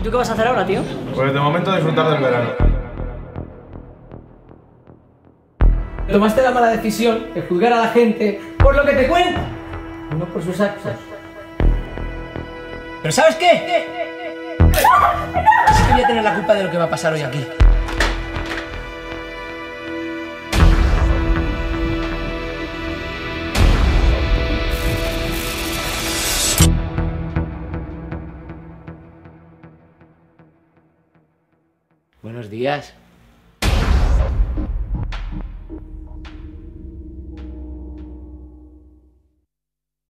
¿Y tú qué vas a hacer ahora, tío? Pues de momento disfrutar del verano. Tomaste la mala decisión de juzgar a la gente por lo que te cuenta, no por sus actos. ¿Pero sabes qué? Sí, voy a tener la culpa de lo que va a pasar hoy aquí. Buenos días.